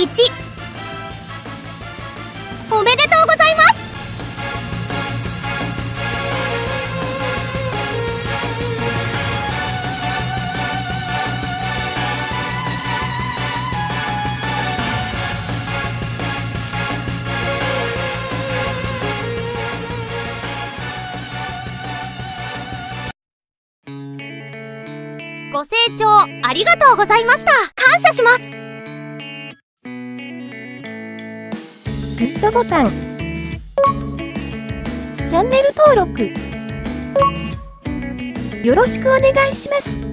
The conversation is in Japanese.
1、おめでとうございます。ご清聴ありがとうございました。感謝します。グッドボタン、チャンネル登録よろしくお願いします。